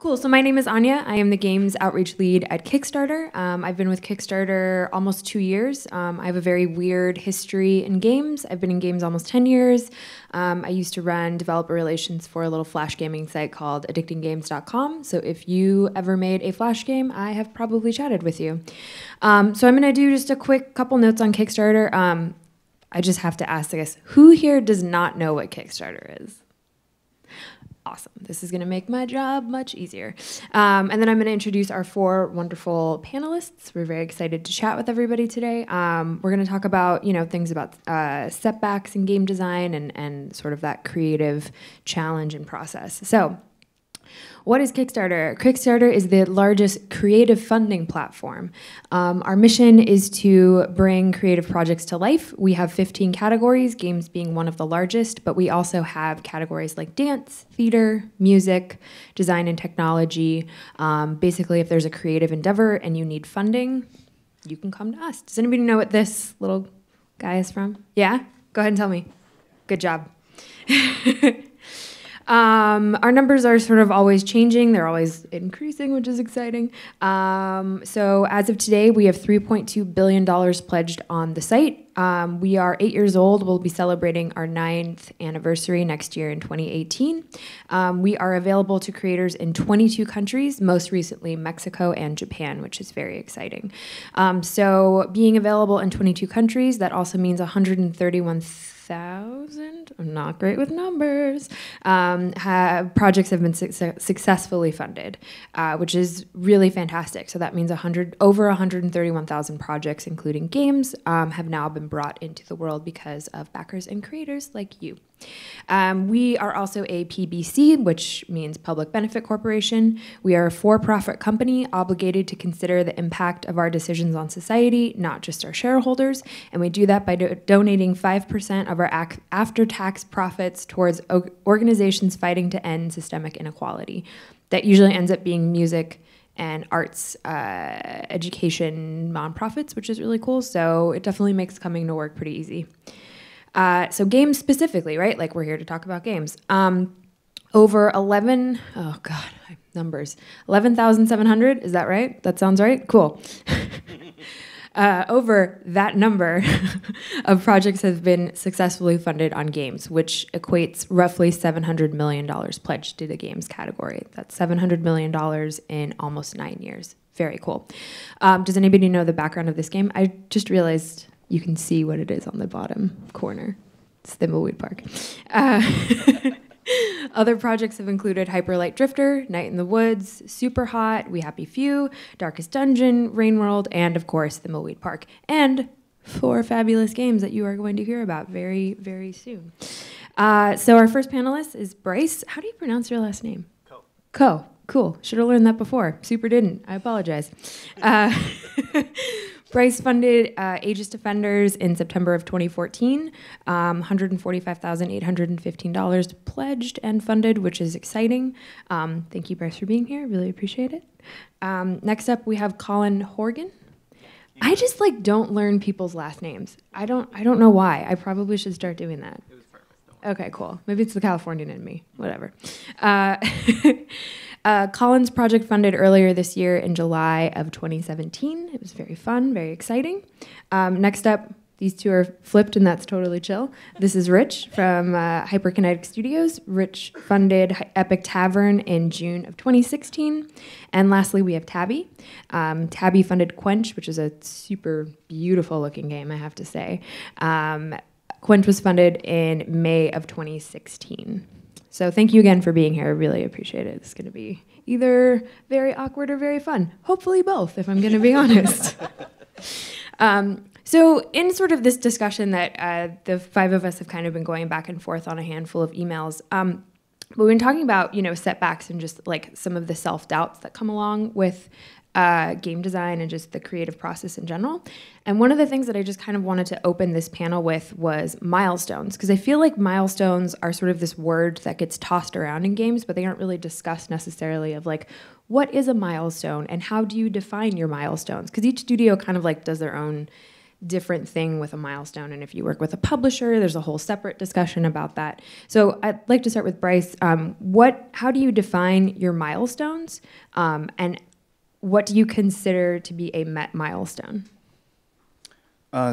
Cool. So my name is Anya. I am the games outreach lead at Kickstarter. I've been with Kickstarter almost 2 years. I have a very weird history in games. I've been in games almost 10 years. I used to run developer relations for a little flash gaming site called AddictingGames.com. So if you ever made a flash game, I have probably chatted with you. So I'm going to do just a quick couple notes on Kickstarter. I just have to ask, I guess, who here does not know what Kickstarter is? Awesome. This is going to make my job much easier. And then I'm going to introduce our four wonderful panelists. We're very excited to chat with everybody today. We're going to talk about, things about setbacks in game design and sort of that creative challenge and process. So what is Kickstarter? Kickstarter is the largest creative funding platform. Our mission is to bring creative projects to life. We have 15 categories, games being one of the largest, but we also have categories like dance, theater, music, design and technology. Basically, if there's a creative endeavor and you need funding, you can come to us. Does anybody know what this little guy is from? Yeah? Go ahead and tell me. Good job. Our numbers are sort of always changing. They're always increasing, which is exciting. So as of today, we have $3.2 billion pledged on the site. We are 8 years old. We'll be celebrating our 9th anniversary next year in 2018. We are available to creators in 22 countries, most recently Mexico and Japan, which is very exciting. So being available in 22 countries, that also means 131,000, I'm not great with numbers, projects have been successfully funded, which is really fantastic. So that means over 131,000 projects, including games, have now been brought into the world because of backers and creators like you. We are also a PBC, which means Public Benefit Corporation. We are a for-profit company obligated to consider the impact of our decisions on society, not just our shareholders, and we do that by donating 5% of our after-tax profits towards organizations fighting to end systemic inequality. That usually ends up being music and arts education nonprofits, which is really cool, so it definitely makes coming to work pretty easy. So games specifically, right? Like, we're here to talk about games. Over 11,700, is that right? That sounds right? Cool. Over that number of projects have been successfully funded on games, which equates roughly $700 million pledged to the games category. That's $700 million in almost 9 years. Very cool. Does anybody know the background of this game? I just realized you can see what it is on the bottom corner. It's Thimbleweed Park. Other projects have included Hyper Light Drifter, Night in the Woods, Super Hot, We Happy Few, Darkest Dungeon, Rain World, and of course, Thimbleweed Park. And 4 fabulous games that you are going to hear about very, very soon. So our first panelist is Bryce. How do you pronounce your last name? Kho. Kho. Cool. Should have learned that before. Super didn't. I apologize. Bryce funded Aegis Defenders in September of 2014, $145,815 pledged and funded, which is exciting. Thank you, Bryce, for being here. Really appreciate it. Next up, we have Colin Horgan. I just don't learn people's last names. I don't know why. I probably should start doing that. It was perfect. Okay, cool. Maybe it's the Californian in me. Whatever. Colin's project funded earlier this year in July of 2017. It was very fun, very exciting. Next up, these two are flipped, and that's totally chill. This is Rich from Hyperkinetic Studios. Rich funded Epic Tavern in June of 2016. And lastly, we have Tabby. Tabby funded Quench, which is a super beautiful-looking game, I have to say. Quench was funded in May of 2016. So thank you again for being here. I really appreciate it. It's going to be either very awkward or very fun. Hopefully both, if I'm going to be honest. So in sort of this discussion that the five of us have kind of been going back and forth on a handful of emails, but we've been talking about, setbacks and just some of the self-doubts that come along with game design and just the creative process in general. And one of the things that I just kind of wanted to open this panel with was milestones, because I feel like milestones are sort of this word that gets tossed around in games, but they aren't really discussed necessarily of what is a milestone and how do you define your milestones? Because each studio kind of does their own different thing with a milestone. And if you work with a publisher, there's a whole separate discussion about that. So I'd like to start with Bryce. How do you define your milestones? And what do you consider to be a met milestone?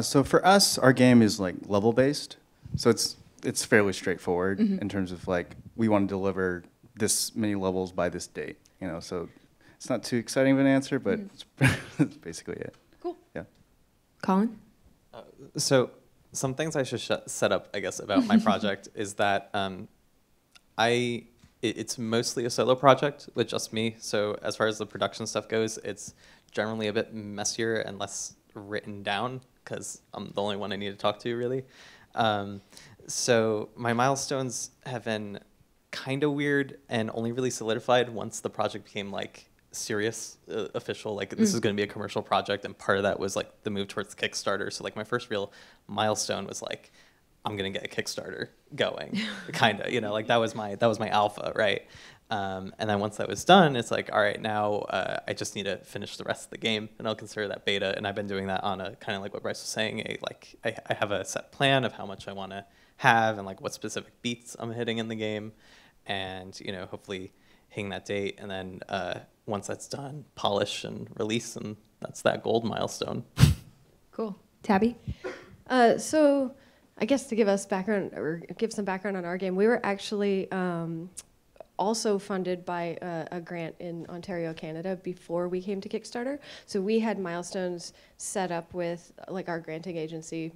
So for us, our game is like level-based. So it's fairly straightforward in terms of like, we want to deliver this many levels by this date, you know, so it's not too exciting of an answer, but that's basically it. Cool. Yeah. Colin? So some things I should set up, I guess, about my project is that it's mostly a solo project with just me. So as far as the production stuff goes, it's generally a bit messier and less written down because I'm the only one I need to talk to, really. So my milestones have been kind of weird and only really solidified once the project became like serious, official, like this is going to be a commercial project, and part of that was like the move towards Kickstarter. So like my first real milestone was like, I'm going to get a Kickstarter going, kind of, you know, like that was my alpha, right? And then once that was done, it's like, all right, now I just need to finish the rest of the game, and I'll consider that beta. And I've been doing that on a kind of like what Bryce was saying, I have a set plan of how much I want to have and like what specific beats I'm hitting in the game, and you know, hopefully hitting that date. And then once that's done, polish and release, and that's that gold milestone. Cool. Tabby? So I guess to give us background, or give some background on our game, we were actually also funded by a grant in Ontario, Canada, before we came to Kickstarter. So we had milestones set up with like our granting agency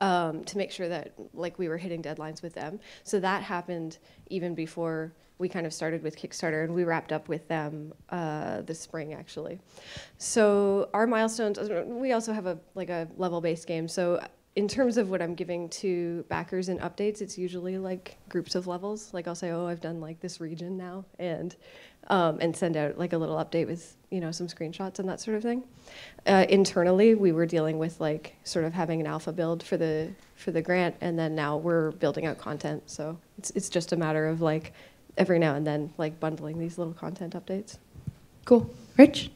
to make sure that like we were hitting deadlines with them. So that happened even before we kind of started with Kickstarter, and we wrapped up with them this spring, actually. So our milestones, we also have a level-based game. So in terms of what I'm giving to backers and updates, it's usually like groups of levels. Like I'll say, oh, I've done like this region now, and send out like a little update with, you know, some screenshots and that sort of thing. Internally, we were dealing with like sort of having an alpha build for the grant, and then now we're building out content. So it's just a matter of like every now and then like bundling these little content updates. Cool. Rich?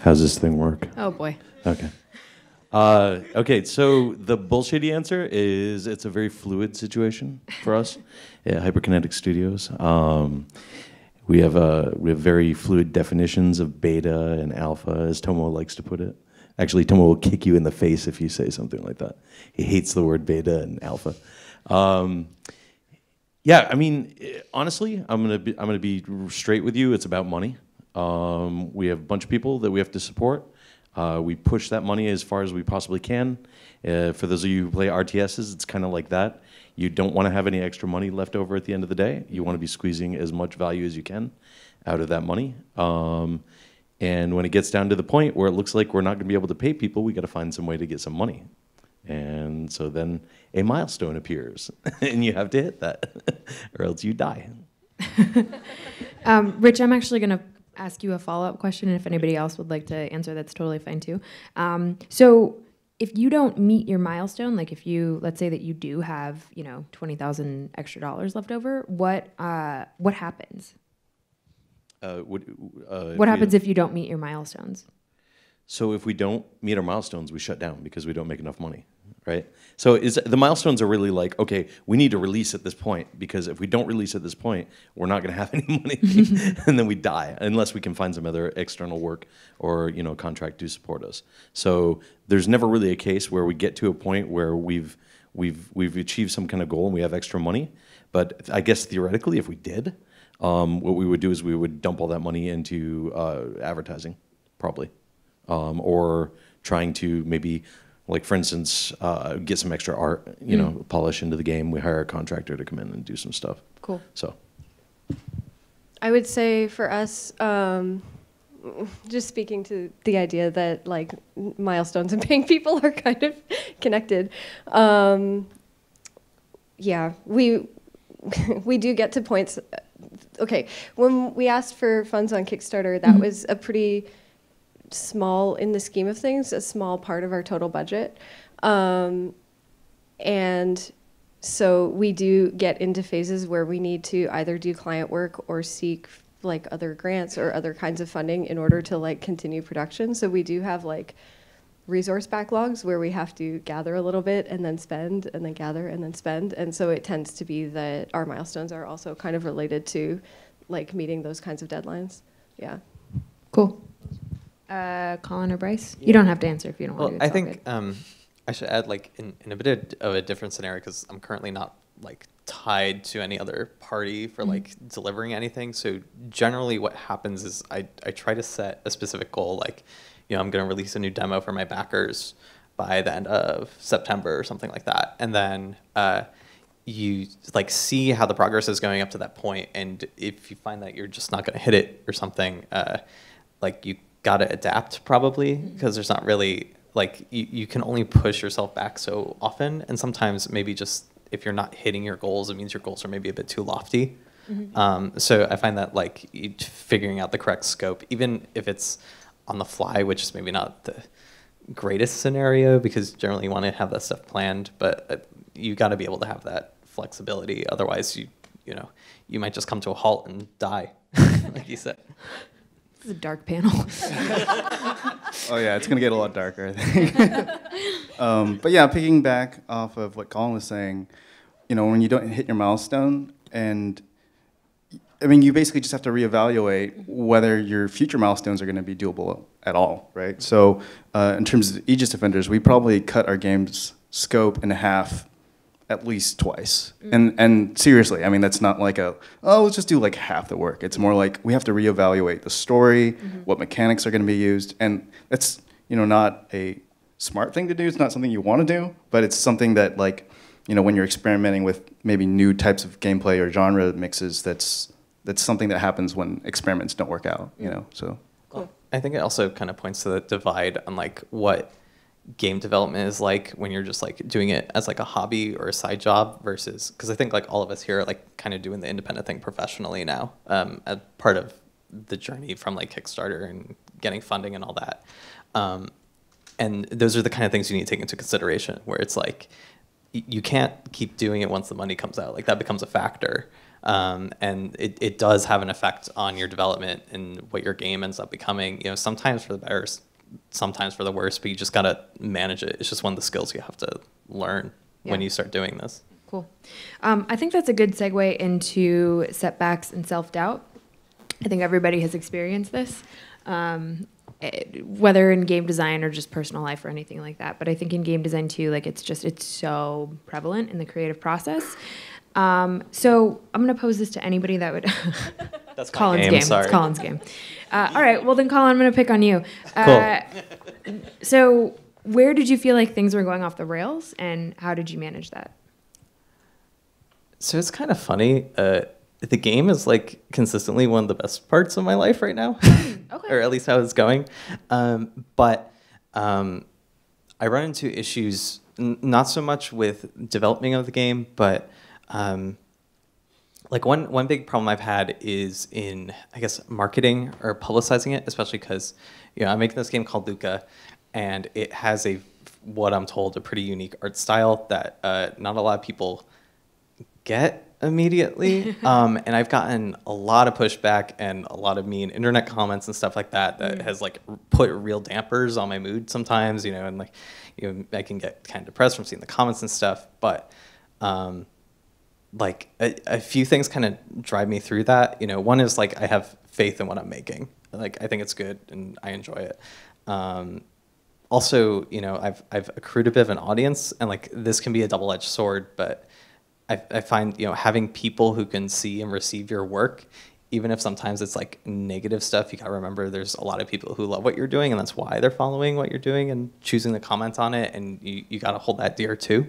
How's this thing work? Oh boy. Okay. Okay, so the bullshitty answer is it's a very fluid situation for us at Hyperkinetic Studios. We have very fluid definitions of beta and alpha, as Tomo likes to put it. Actually, Tomo will kick you in the face if you say something like that. He hates the word beta and alpha. Yeah, I mean, honestly, I'm gonna be straight with you. It's about money. We have a bunch of people that we have to support. We push that money as far as we possibly can. For those of you who play RTSs, it's kind of like that. You don't want to have any extra money left over at the end of the day. You want to be squeezing as much value as you can out of that money. And when it gets down to the point where it looks like we're not going to be able to pay people, we got to find some way to get some money. And so then a milestone appears, and you have to hit that, or else you die. Rich, I'm actually going to ask you a follow-up question, and if anybody else would like to answer, that's totally fine too. So if you don't meet your milestone, like if you, let's say that you do have, you know, $20,000 extra dollars left over, what happens? What happens if you don't meet your milestones? So if we don't meet our milestones, we shut down because we don't make enough money, right? So the milestones are really like, okay, we need to release at this point, because if we don't release at this point, we're not going to have any money, and then we die unless we can find some other external work or, you know, contract to support us. So there's never really a case where we get to a point where we've achieved some kind of goal and we have extra money. But I guess theoretically, if we did, what we would do is we would dump all that money into advertising, probably. Or trying to maybe, like for instance, get some extra art, you know, polish into the game. We hire a contractor to come in and do some stuff. Cool. So I would say for us, just speaking to the idea that like milestones and paying people are kind of connected. Yeah, we do get to points. Okay, when we asked for funds on Kickstarter, that was a pretty small, in the scheme of things, a small part of our total budget. And so we do get into phases where we need to either do client work or seek like other grants or other kinds of funding in order to like continue production. So we do have like resource backlogs where we have to gather a little bit and then spend and then gather and then spend. And so it tends to be that our milestones are also kind of related to like meeting those kinds of deadlines. Yeah. Cool. Colin or Bryce? Yeah. You don't have to answer if you don't want to. I think I should add like in a bit of a different scenario because I'm currently not like tied to any other party for like delivering anything. So generally what happens is I try to set a specific goal, like, you know, I'm going to release a new demo for my backers by the end of September or something like that. And then you like see how the progress is going up to that point. And if you find that you're just not going to hit it or something, like you got to adapt probably because there's not really like you can only push yourself back so often. And sometimes maybe just if you're not hitting your goals, it means your goals are maybe a bit too lofty. So I find that like figuring out the correct scope, even if it's on the fly, which is maybe not the greatest scenario because generally you want to have that stuff planned, but you got to be able to have that flexibility. Otherwise, you know, you might just come to a halt and die, like you said. This is a dark panel. Oh yeah, it's gonna get a lot darker, I think. But yeah, picking back off of what Colin was saying, you know, when you don't hit your milestone and I mean, you basically just have to reevaluate whether your future milestones are going to be doable at all, right? So in terms of Aegis Defenders, we probably cut our game's scope in half at least twice. And seriously, I mean, that's not like a, oh, let's just do like half the work. It's more like we have to reevaluate the story, what mechanics are going to be used. And that's, you know, not a smart thing to do. It's not something you want to do, but it's something that like, you know, when you're experimenting with maybe new types of gameplay or genre mixes, that's something that happens when experiments don't work out, you know, so. Cool. I think it also kind of points to the divide on like what game development is like when you're just like doing it as like a hobby or a side job versus, because I think like all of us here are like kind of doing the independent thing professionally now, as part of the journey from like Kickstarter and getting funding and all that. And those are the kind of things you need to take into consideration where it's like, you can't keep doing it once the money comes out, like that becomes a factor. And it does have an effect on your development and what your game ends up becoming, you know, sometimes for the better, sometimes for the worse, but you just got to manage it. It's just one of the skills you have to learn when you start doing this. Cool. I think that's a good segue into setbacks and self-doubt. I think everybody has experienced this, whether in game design or just personal life or anything like that. But I think in game design too, like it's so prevalent in the creative process. So I'm going to pose this to anybody that would. That's Colin's game. Sorry. It's Colin's game. All right. Well, then, Colin, I'm going to pick on you. Cool. So where did you feel like things were going off the rails, and how did you manage that? So it's kind of funny. The game is like consistently one of the best parts of my life right now, okay. Or at least how it's going. But I run into issues, not so much with developing of the game, but like one big problem I've had is in, I guess, marketing or publicizing it, especially because, you know, I'm making this game called Luca, and it has a, what I'm told, a pretty unique art style that not a lot of people get immediately. And I've gotten a lot of pushback and a lot of mean internet comments and stuff like that that has like put real dampers on my mood sometimes, you know, and like, you know, I can get kind of depressed from seeing the comments and stuff, but like a few things kind of drive me through that. You know, one is like I have faith in what I'm making. Like I think it's good and I enjoy it. Also, you know, I've accrued a bit of an audience, and like this can be a double-edged sword, but I find, you know, having people who can see and receive your work, even if sometimes it's like negative stuff, you gotta remember there's a lot of people who love what you're doing, and that's why they're following what you're doing and choosing to comment on it, and you gotta hold that dear too.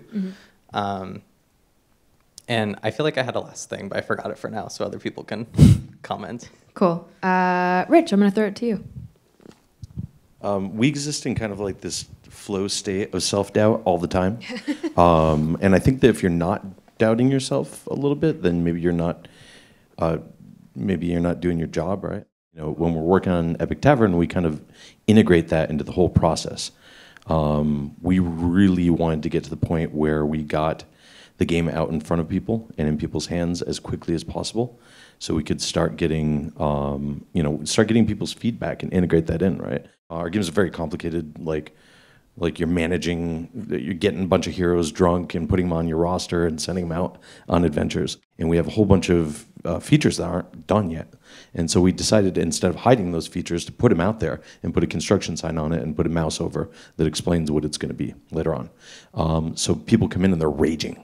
And I feel like I had a last thing, but I forgot it for now, so other people can comment. Cool. Rich, I'm going to throw it to you. We exist in kind of like this flow state of self-doubt all the time. And I think that if you're not doubting yourself a little bit, then maybe you're not doing your job right. You know, when we're working on Epic Tavern, we kind of integrate that into the whole process. We really wanted to get to the point where we got the game out in front of people and in people's hands as quickly as possible, so we could start getting, start getting people's feedback and integrate that in, right? Our games are very complicated, like you're managing, you're getting a bunch of heroes drunk and putting them on your roster and sending them out on adventures. And we have a whole bunch of features that aren't done yet. And so we decided, instead of hiding those features, to put them out there and put a construction sign on it and put a mouse over that explains what it's going to be later on. So people come in and they're raging.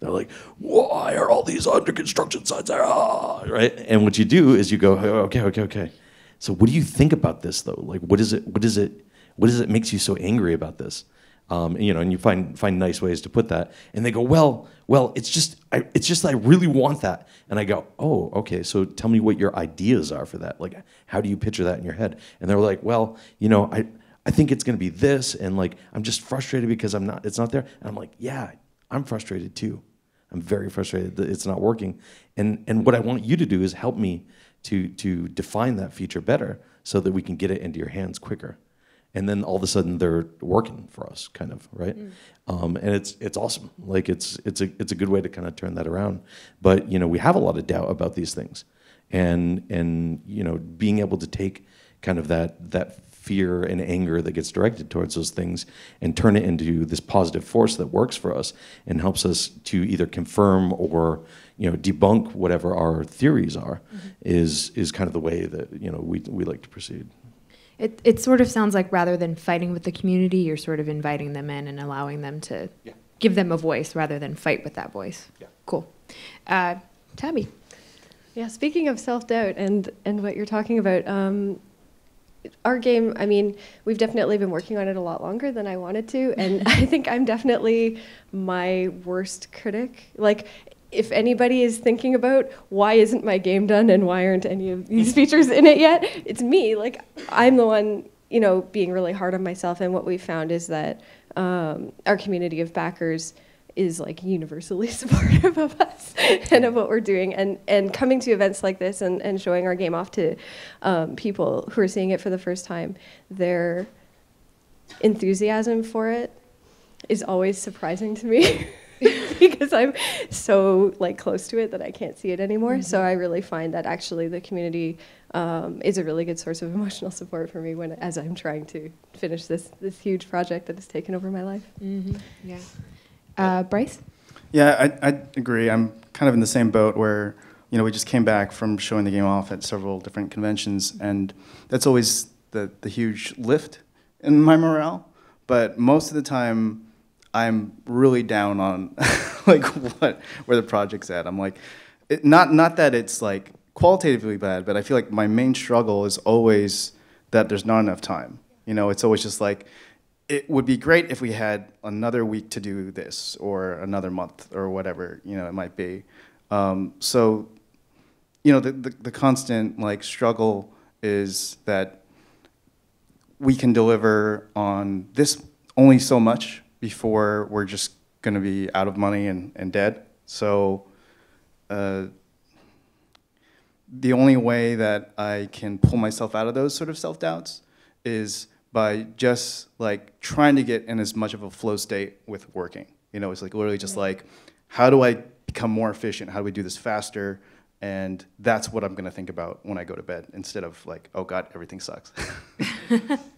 They're like, why are all these under construction signs there? Ah! Right? And what you do is you go, okay. So what do you think about this, though? Like, what is it makes you so angry about this? And you find nice ways to put that. And they go, well, it's just I really want that. And I go, oh, okay, so tell me what your ideas are for that. Like, how do you picture that in your head? And they're like, well, I think it's going to be this. And, like, I'm just frustrated because it's not there. And I'm like, yeah, I'm frustrated too. I'm very frustrated that it's not working. And what I want you to do is help me to define that feature better so that we can get it into your hands quicker. And then all of a sudden they're working for us, kind of, right? Mm. And it's awesome. Like, it's a good way to kind of turn that around. But we have a lot of doubt about these things, and being able to take kind of that fear and anger that gets directed towards those things and turn it into this positive force that works for us and helps us to either confirm or debunk whatever our theories are, mm-hmm. is kind of the way that we like to proceed. It sort of sounds like, rather than fighting with the community, you're sort of inviting them in and allowing them to, yeah, give them a voice rather than fight with that voice. Yeah. Cool. Tabby. Yeah, speaking of self-doubt and what you're talking about, our game, I mean, we've definitely been working on it a lot longer than I wanted to, and I think I'm definitely my worst critic. Like, if anybody is thinking about why isn't my game done and why aren't any of these features in it yet, it's me. Like, I'm the one, being really hard on myself. And what we've found is that our community of backers is, like, universally supportive of us and of what we're doing. And coming to events like this and showing our game off to people who are seeing it for the first time, their enthusiasm for it is always surprising to me. Because I'm so, like, close to it that I can't see it anymore. Mm-hmm. So I really find that actually the community is a really good source of emotional support for me as I'm trying to finish this huge project that has taken over my life. Mm-hmm. Yeah, Bryce? Yeah, I agree. I'm kind of in the same boat where we just came back from showing the game off at several different conventions, and that's always the huge lift in my morale. But most of the time, I'm really down on where the project's at. I'm like, not that it's, like, qualitatively bad, but I feel like my main struggle is always that there's not enough time. It's always just like, it would be great if we had another week to do this, or another month, or whatever it might be. So, the constant, like, struggle is that we can deliver on this only so much before we're just going to be out of money and dead. So the only way that I can pull myself out of those sort of self-doubts is by just, like, trying to get in as much of a flow state with working. It's, like, literally just like, how do I become more efficient? How do we do this faster? And that's what I'm going to think about when I go to bed, instead of, like, oh God, everything sucks.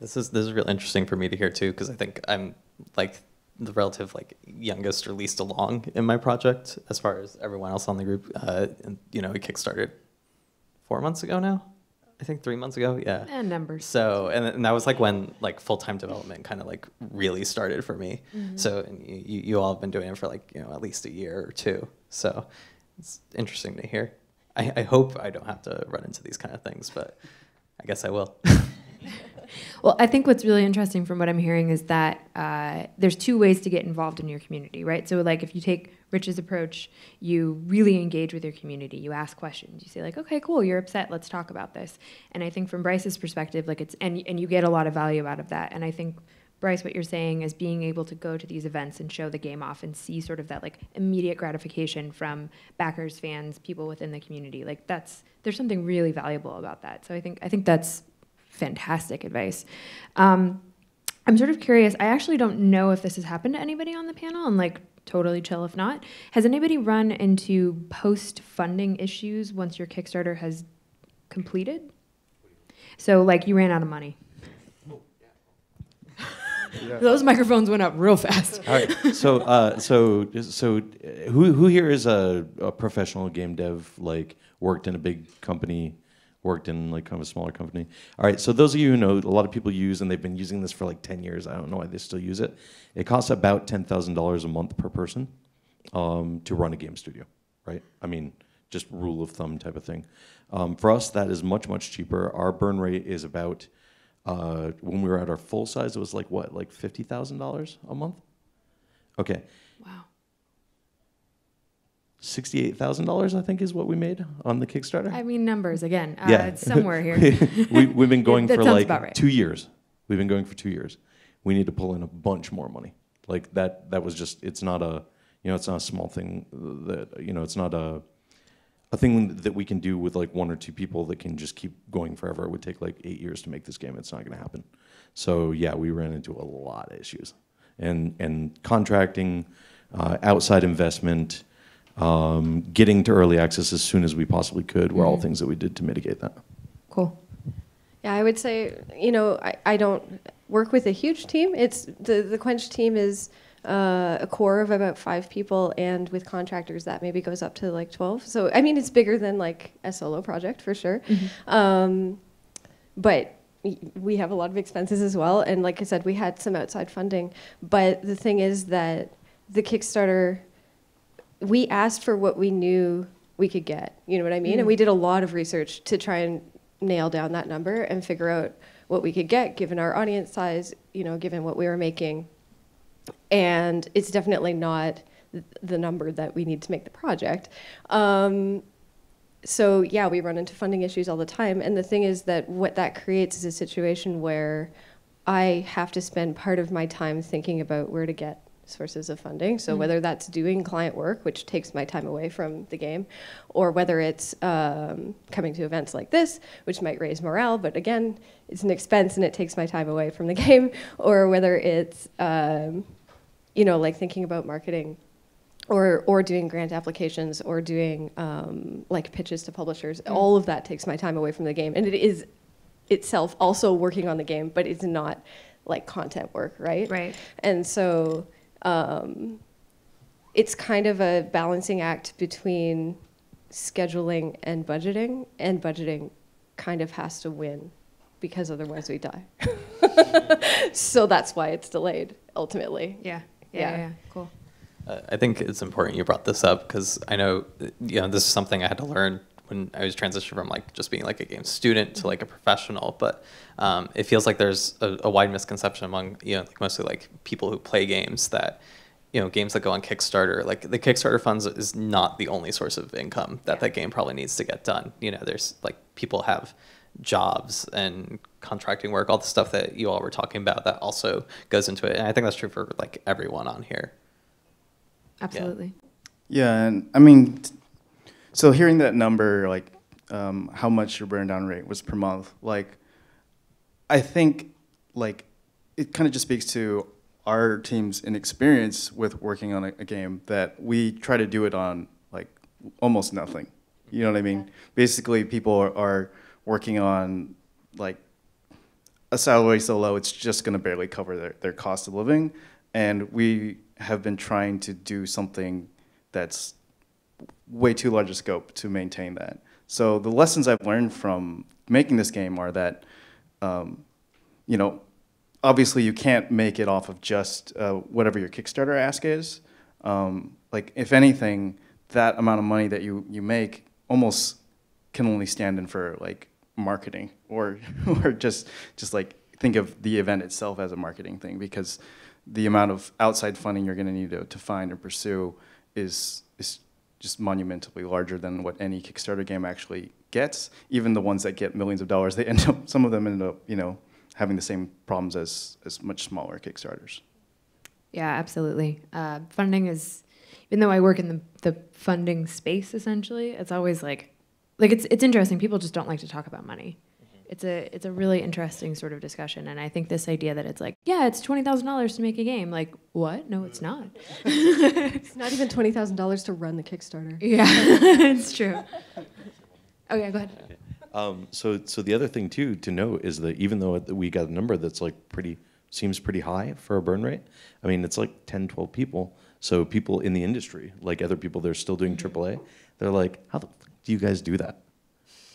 This is real interesting for me to hear too, because I think I'm, like, the relative, like, youngest or least along in my project as far as everyone else on the group. We kickstarted 4 months ago now, I think 3 months ago, yeah. And numbers. So, and that was, like, when, like, full-time development kind of, like, really started for me. Mm-hmm. So, and you all have been doing it for, like, at least a year or two. So it's interesting to hear. I hope I don't have to run into these kind of things, but I guess I will. Well, I think what's really interesting from what I'm hearing is that there's two ways to get involved in your community, right? So, like, if you take Rich's approach, you really engage with your community. You ask questions. You say, like, okay, cool, you're upset. Let's talk about this. And I think from Bryce's perspective, like, and you get a lot of value out of that. And I think, Bryce, what you're saying is being able to go to these events and show the game off and see sort of that, like, immediate gratification from backers, fans, people within the community. Like, there's something really valuable about that. So I think that's fantastic advice. I'm sort of curious. I actually don't know if this has happened to anybody on the panel, and, like, totally chill if not. Has anybody run into post-funding issues once your Kickstarter has completed? So like you ran out of money. Yeah. Those microphones went up real fast. All right. So, who here is a professional game dev? Like, worked in a big company, worked in like kind of a smaller company. All right. So those of you who know, a lot of people use, and they've been using this for like 10 years. I don't know why they still use it. It costs about $10,000 a month per person to run a game studio, right? I mean, just rule of thumb type of thing. For us, that is much cheaper. Our burn rate is about. When we were at our full size, it was like what, like $50,000 a month? Okay. Wow. $68,000, I think, is what we made on the Kickstarter. I mean, numbers again. Yeah. It's somewhere here. We've been going for like right. 2 years. We've been going for 2 years. We need to pull in a bunch more money. Like that was just. It's not a. You know, it's not a small thing. That you know, it's not a. A thing that we can do with like one or two people that can just keep going forever. It would take like 8 years to make this game. It's not going to happen. So yeah, we ran into a lot of issues, and contracting, outside investment, getting to early access as soon as we possibly could were all things that we did to mitigate that. Cool. Yeah, I would say, you know, I don't work with a huge team. It's the Quench team is. A core of about 5 people, and with contractors that maybe goes up to like 12. So I mean, it's bigger than like a solo project for sure. But we have a lot of expenses as well, and like I said, we had some outside funding. But the thing is that the Kickstarter, we asked for what we knew we could get. You know what I mean? And we did a lot of research to try and nail down that number and figure out what we could get given our audience size. You know, given what we were making. And it's definitely not the number that we need to make the project. So yeah, we run into funding issues all the time. And the thing is that what that creates is a situation where I have to spend part of my time thinking about where to get sources of funding. So whether that's doing client work, which takes my time away from the game, or whether it's coming to events like this, which might raise morale, but again, it's an expense and it takes my time away from the game, or whether it's you know, like thinking about marketing, or doing grant applications, or doing like pitches to publishers. All of that takes my time away from the game, and it is itself also working on the game, but it's not like content work, right? Right. And so. It's kind of a balancing act between scheduling and budgeting kind of has to win because otherwise we die. So that's why it's delayed ultimately. Yeah. Cool. I think it's important you brought this up because I know, you know, this is something I had to learn when I was transitioning from like just being like a game student to like a professional, but it feels like there's a wide misconception among, you know, like mostly like people who play games that, you know, games that go on Kickstarter, like the Kickstarter funds is not the only source of income that that game probably needs to get done. You know, there's like people have jobs and contracting work, all the stuff that you all were talking about that also goes into it. And I think that's true for like everyone on here. Absolutely. Yeah. And I mean, so hearing that number, like how much your burn down rate was per month, like I think like it kind of just speaks to our team's inexperience with working on a game that we try to do it on like almost nothing. You know what I mean? Basically, people are working on like a salary so low it's just going to barely cover their cost of living, and we have been trying to do something that's way too large a scope to maintain that. So the lessons I've learned from making this game are that, you know, obviously you can't make it off of just whatever your Kickstarter ask is. Like if anything, that amount of money that you make almost can only stand in for like marketing or just like think of the event itself as a marketing thing, because the amount of outside funding you're going to need to find and pursue is just monumentally larger than what any Kickstarter game actually gets. Even the ones that get millions of dollars, they end up, some of them end up, you know, having the same problems as much smaller Kickstarters. Yeah, absolutely. Funding is, even though I work in the funding space essentially, it's always like it's interesting. People just don't like to talk about money. It's a really interesting sort of discussion, and I think this idea that it's like, yeah, it's $20,000 to make a game, like, what? No, it's not. It's not even $20,000 to run the Kickstarter. Yeah, it's true. Oh yeah, go ahead. So the other thing too to note is that even though we got a number that's like seems pretty high for a burn rate, I mean it's like 10, 12 people. So people in the industry, like other people, they're still doing AAA. They're like, how the fuck do you guys do that?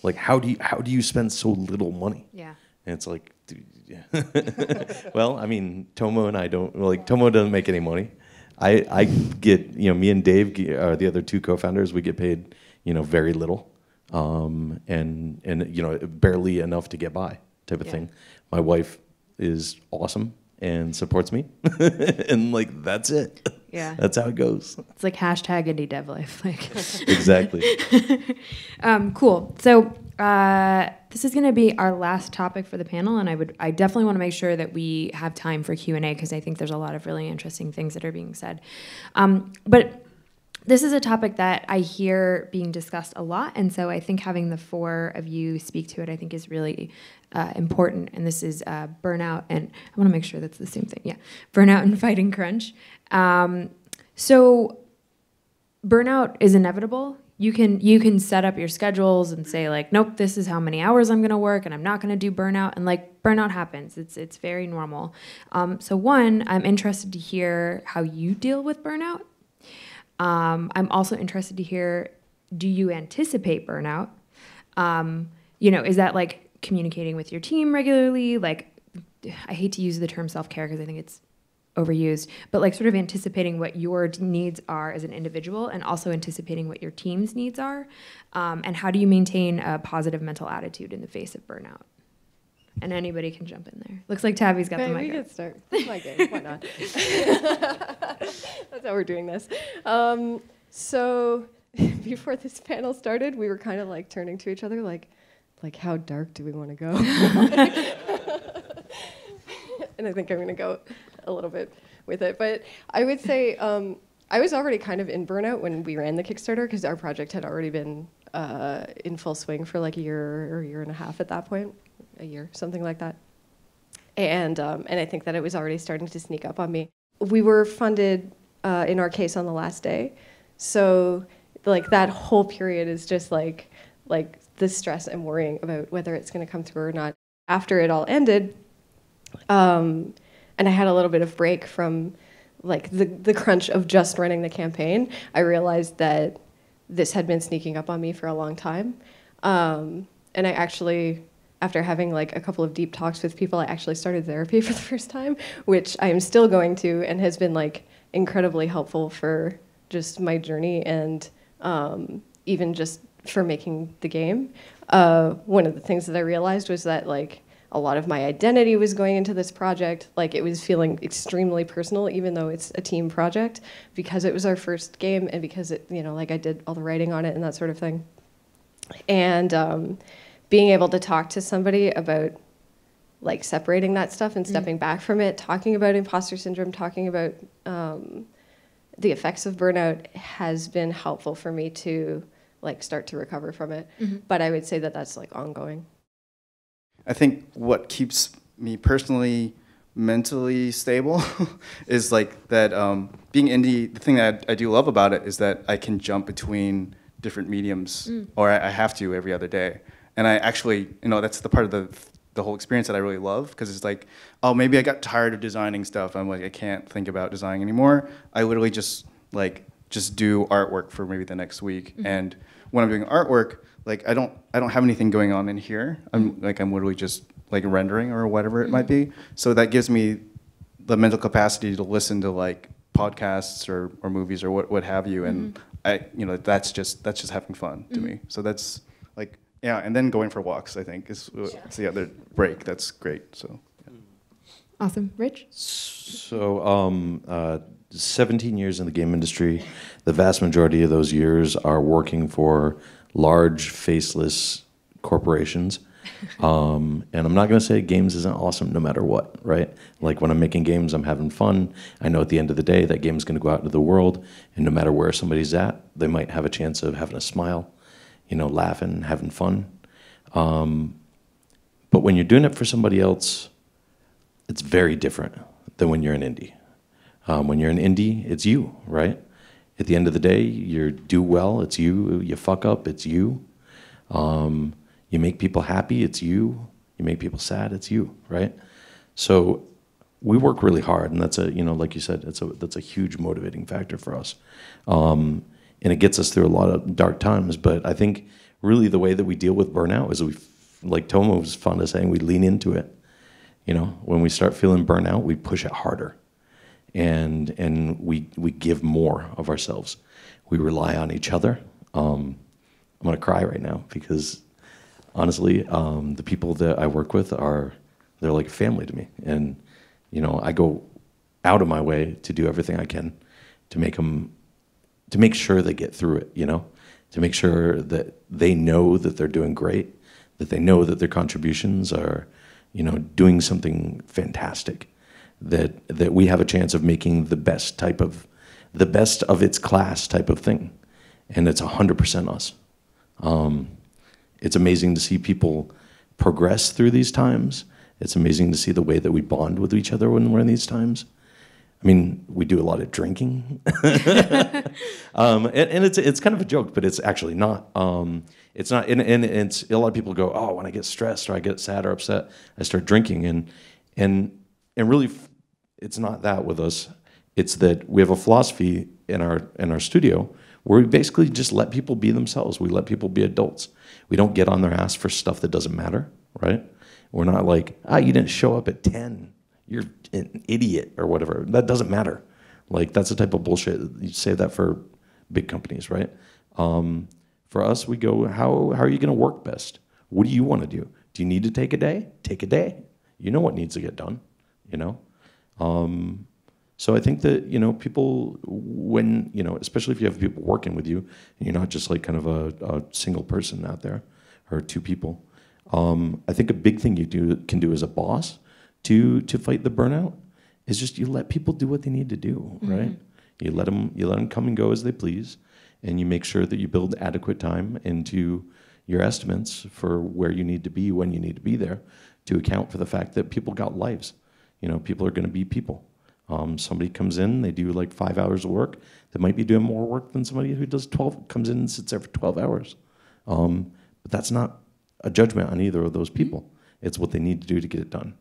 Like, how do you spend so little money? Yeah. And it's like, dude, yeah. Well, I mean, Tomo and I don't, like, Tomo doesn't make any money. I get, you know, me and Dave, the other two co-founders, we get paid, you know, very little, and you know, barely enough to get by, type of thing. My wife is awesome and supports me, and like that's it. Yeah, that's how it goes. It's like hashtag indie dev life. Like exactly. Cool. So this is going to be our last topic for the panel, and I definitely want to make sure that we have time for Q&A because I think there's a lot of really interesting things that are being said. But this is a topic that I hear being discussed a lot, and so I think having the four of you speak to it, I think, is really important. And this is burnout, and I want to make sure that's the same thing. Yeah, burnout and fighting crunch. So burnout is inevitable. You can set up your schedules and say like, nope, this is how many hours I'm going to work and I'm not going to do burnout. And like burnout happens. It's very normal. So one, I'm interested to hear how you deal with burnout. I'm also interested to hear, do you anticipate burnout? You know, is that like communicating with your team regularly? Like, I hate to use the term self-care because I think it's overused, but like sort of anticipating what your needs are as an individual and also anticipating what your team's needs are, and how do you maintain a positive mental attitude in the face of burnout? And anybody can jump in there. Looks like Tabby's got the mic. We can start. That's my game. Why not? That's how we're doing this. So before this panel started, we were kind of like turning to each other like how dark do we want to go? And I think I'm going to go a little bit with it. But I would say I was already kind of in burnout when we ran the Kickstarter because our project had already been in full swing for like a year or a year and a half at that point, a year, something like that. And I think that it was already starting to sneak up on me. We were funded, in our case, on the last day. So like that whole period is just like the stress and worrying about whether it's going to come through or not. After it all ended, and I had a little bit of break from like the crunch of just running the campaign, I realized that this had been sneaking up on me for a long time. And I actually, after having like a couple of deep talks with people, I actually started therapy for the first time, which I am still going to and has been like incredibly helpful for just my journey and even just for making the game. One of the things that I realized was that like a lot of my identity was going into this project. Like it was feeling extremely personal, even though it's a team project, because it was our first game and because it, you know, like I did all the writing on it and that sort of thing. And being able to talk to somebody about like separating that stuff and stepping back from it, talking about imposter syndrome, talking about the effects of burnout has been helpful for me to like start to recover from it. But I would say that that's like ongoing. I think what keeps me personally mentally stable is like that being indie, the thing that I do love about it is that I can jump between different mediums, or I have to every other day. And I actually, you know, that's the part of the whole experience that I really love, because it's like, oh, maybe I got tired of designing stuff. I'm like, I can't think about designing anymore. I literally just do artwork for maybe the next week. And when I'm doing artwork, like I don't have anything going on in here. I'm literally just like rendering or whatever it might be. So that gives me the mental capacity to listen to like podcasts or movies or what have you. And I, you know, that's just having fun to me. So that's like, yeah, and then going for walks, I think, is the other break. That's great. So, yeah. Awesome, Rich. So, 17 years in the game industry. The vast majority of those years are working for large, faceless corporations. And I'm not going to say games isn't awesome no matter what, right? Like when I'm making games, I'm having fun. I know at the end of the day that game's going to go out into the world, and no matter where somebody's at, they might have a chance of having a smile, you know, laughing, having fun. But when you're doing it for somebody else, it's very different than when you're an indie. When you're an indie, it's you, right? At the end of the day, you do well, it's you. You fuck up, it's you. You make people happy, it's you. You make people sad, it's you, right? So we work really hard, and that's a, you know, like you said, that's a huge motivating factor for us. And it gets us through a lot of dark times, but I think really the way that we deal with burnout is we, like Tomo was fond of saying, we lean into it. You know, when we start feeling burnout, we push it harder. And we give more of ourselves. We rely on each other. I'm gonna cry right now because honestly, the people that I work with are, they're like family to me. And you know, I go out of my way to do everything I can to make them, to make sure they get through it, you know? To make sure that they know that they're doing great, that they know that their contributions are, you know, doing something fantastic. That we have a chance of making the best type of, the best of its class type of thing. And it's 100% us. It's amazing to see people progress through these times. It's amazing to see the way that we bond with each other when we're in these times. I mean, we do a lot of drinking. And it's kind of a joke, but it's actually not. It's not, and it's, a lot of people go, oh, when I get stressed or I get sad or upset, I start drinking. And really, it's not that with us. It's that we have a philosophy in our studio where we basically just let people be themselves. We let people be adults. We don't get on their ass for stuff that doesn't matter, right? We're not like, ah, you didn't show up at 10. You're an idiot or whatever. That doesn't matter. Like, that's the type of bullshit. You say that for big companies, right? For us, we go, how are you going to work best? What do you want to do? Do you need to take a day? Take a day. You know what needs to get done. You know, so I think that, you know, people, when, you know, especially if you have people working with you and you're not just like kind of a single person out there or two people, I think a big thing you can do as a boss to fight the burnout is just you let people do what they need to do, right? Mm-hmm. You let them come and go as they please, and you make sure that you build adequate time into your estimates for where you need to be, when you need to be there, to account for the fact that people got lives. You know, people are going to be people. Somebody comes in, they do like 5 hours of work. They might be doing more work than somebody who does 12, comes in and sits there for 12 hours. But that's not a judgment on either of those people. It's what they need to do to get it done.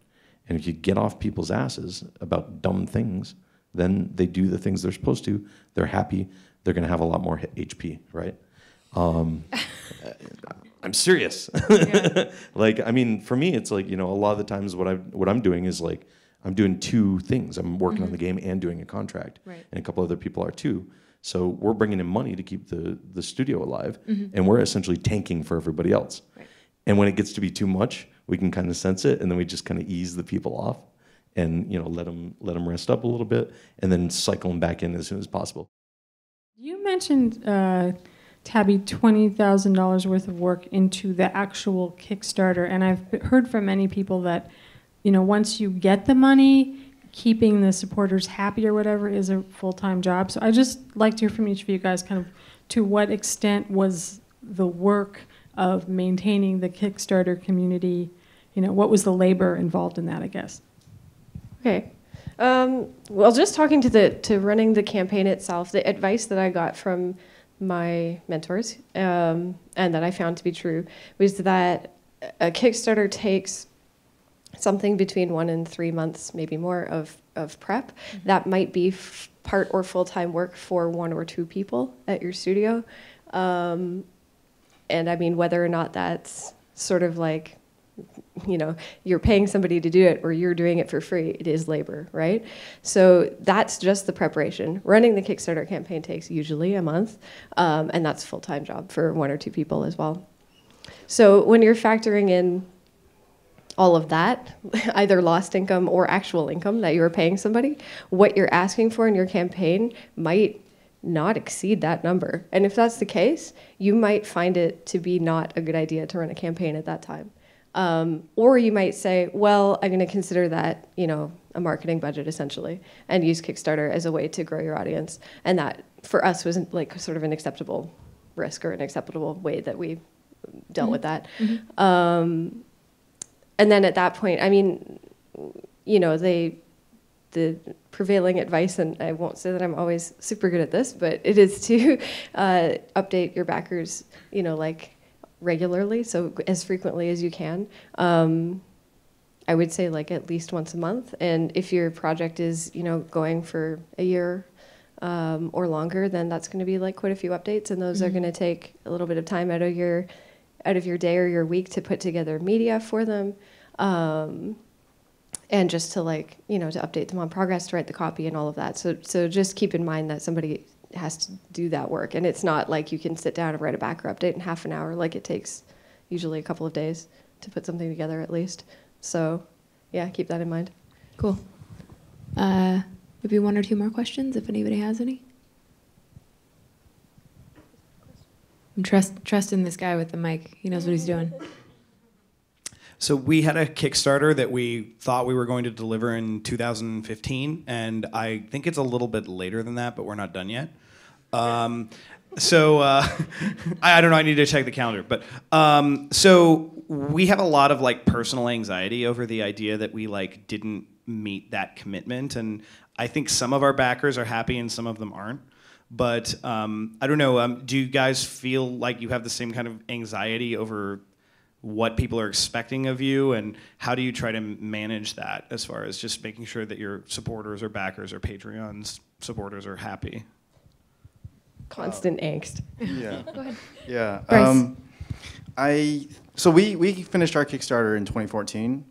And if you get off people's asses about dumb things, then they do the things they're supposed to. They're happy. They're going to have a lot more HP, right? I'm serious. Yeah. Like, I mean, for me, it's like, you know, a lot of the times what I'm doing is like, I'm doing two things. I'm working on the game and doing a contract. Right. And a couple other people are too. So we're bringing in money to keep the studio alive. Mm-hmm. And we're essentially tanking for everybody else. Right. And when it gets to be too much, we can kind of sense it. And then we just kind of ease the people off and, you know, let them rest up a little bit and then cycle them back in as soon as possible. You mentioned, Tabby, $20,000 worth of work into the actual Kickstarter. And I've heard from many people that, you know, once you get the money, keeping the supporters happy or whatever is a full-time job. So I just like to hear from each of you guys kind of to what extent was the work of maintaining the Kickstarter community, you know, what was the labor involved in that, I guess? Okay. Well, just talking to running the campaign itself, the advice that I got from my mentors, and that I found to be true, was that a Kickstarter takes something between 1 and 3 months, maybe more, of prep. Mm-hmm. That might be part or full-time work for 1 or 2 people at your studio. And I mean, whether or not that's sort of like, you know, you're paying somebody to do it or you're doing it for free, it is labor, right? So that's just the preparation. Running the Kickstarter campaign takes usually a month, and that's a full-time job for 1 or 2 people as well. So when you're factoring in all of that, either lost income or actual income that you're paying somebody, what you're asking for in your campaign might not exceed that number. And if that's the case, you might find it to be not a good idea to run a campaign at that time. Or you might say, well, I'm going to consider that, you know, a marketing budget essentially, and use Kickstarter as a way to grow your audience. And that for us wasn't like sort of an acceptable risk or an acceptable way that we dealt with that. Mm-hmm. And then at that point, I mean, you know, the prevailing advice, and I won't say that I'm always super good at this, but it is to update your backers, you know, like regularly, so as frequently as you can. I would say like at least once a month. And if your project is, you know, going for a year or longer, then that's going to be like quite a few updates, and those mm-hmm. are going to take a little bit of time out of your day or your week to put together media for them, and just to, like, you know, to update them on progress, to write the copy and all of that. So just keep in mind that somebody has to do that work, and it's not like you can sit down and write a backer update in half an hour. Like, it takes usually a couple of days to put something together at least. So, yeah, keep that in mind. Cool. Maybe one or two more questions, if anybody has any. I'm trusting this guy with the mic. He knows what he's doing. So we had a Kickstarter that we thought we were going to deliver in 2015, and I think it's a little bit later than that, but we're not done yet. I don't know, I need to check the calendar. But so we have a lot of like personal anxiety over the idea that we like didn't meet that commitment, and I think some of our backers are happy and some of them aren't. But I don't know, do you guys feel like you have the same kind of anxiety over what people are expecting of you, and how do you try to manage that as far as just making sure that your supporters or backers or Patreon's supporters are happy? Constant angst. Yeah. Go ahead. Yeah. Bryce. So we finished our Kickstarter in 2014,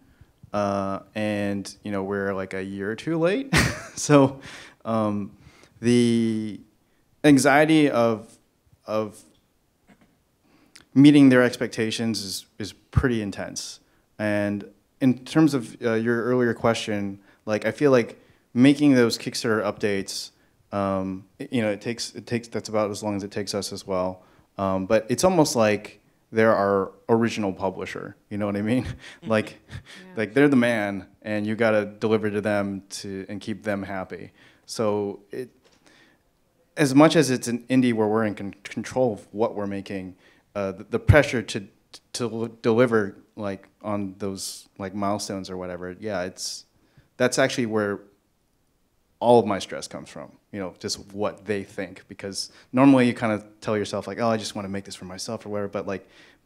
and you know, we're like a year or two late. So the anxiety of meeting their expectations is pretty intense. And in terms of your earlier question, like, I feel like making those Kickstarter updates, you know, it takes that's about as long as it takes us as well. But it's almost like they're our original publisher. You know what I mean? Like, yeah. Like, they're the man, and you got to deliver to them and keep them happy. So it, as much as it's an indie where we're in control of what we're making, the pressure to deliver like on those like milestones or whatever, yeah, that's actually where all of my stress comes from, you know, just what they think. Because normally you kind of tell yourself like, oh, I just want to make this for myself or whatever,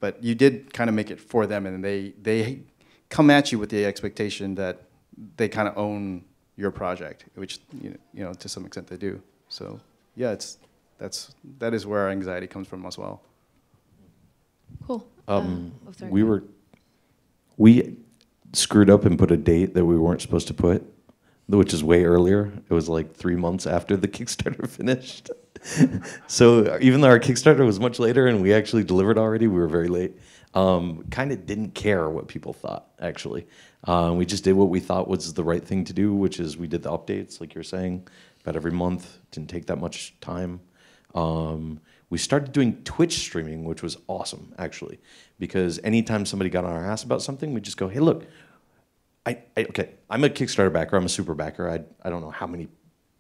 but you did kind of make it for them, and they come at you with the expectation that they kind of own your project, which, you know, to some extent they do. So yeah, that is where our anxiety comes from as well. Cool. We screwed up and put a date that we weren't supposed to put, which is way earlier. It was like 3 months after the Kickstarter finished. So even though our Kickstarter was much later and we actually delivered already, we were very late. Kind of didn't care what people thought, actually. We just did what we thought was the right thing to do, which is we did the updates, like you're saying, about every month. Didn't take that much time. We started doing Twitch streaming, which was awesome, actually, because anytime somebody got on our ass about something, we'd just go, hey, look, I'm a Kickstarter backer. I'm a super backer. I don't know how many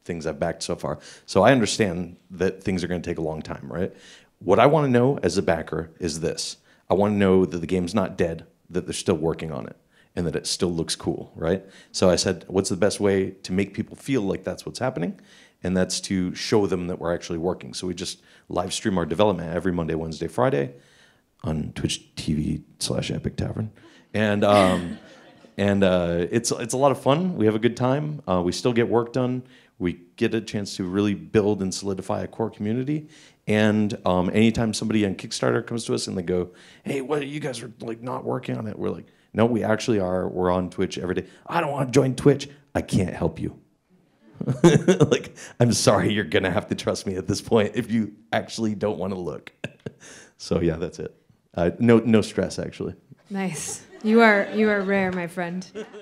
things I've backed so far. So I understand that things are going to take a long time, right? What I want to know as a backer is this. I want to know that the game's not dead, that they're still working on it, and that it still looks cool, right? So I said, what's the best way to make people feel like that's what's happening? And that's to show them that we're actually working. So we just live stream our development every Monday, Wednesday, Friday on Twitch.tv/Epic Tavern. And it's a lot of fun. We have a good time. We still get work done. We get a chance to really build and solidify a core community. And anytime somebody on Kickstarter comes to us and they go, hey, what, you guys are like not working on it. We're like, no, we actually are. We're on Twitch every day. I don't want to join Twitch. I can't help you. Like, I'm sorry, you're going to have to trust me at this point if you actually don't want to look. So yeah, that's it. No stress, actually. Nice. You are rare, my friend.